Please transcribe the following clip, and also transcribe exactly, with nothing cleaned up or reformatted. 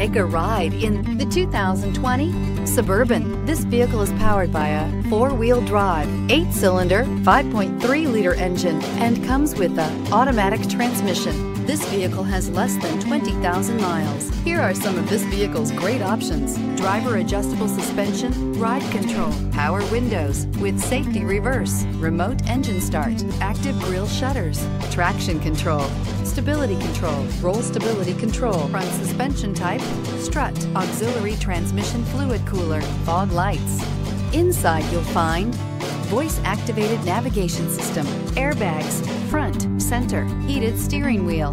Take a ride in the two thousand twenty Suburban. This vehicle is powered by a four-wheel drive, eight-cylinder, five point three liter engine, and comes with an automatic transmission. This vehicle has less than twenty thousand miles. Here are some of this vehicle's great options: driver adjustable suspension, ride control, power windows with safety reverse, remote engine start, active grille shutters, traction control, stability control, roll stability control, front suspension type, strut, auxiliary transmission fluid cooler, fog lights. Inside you'll find voice-activated navigation system, airbags, front, center, heated steering wheel.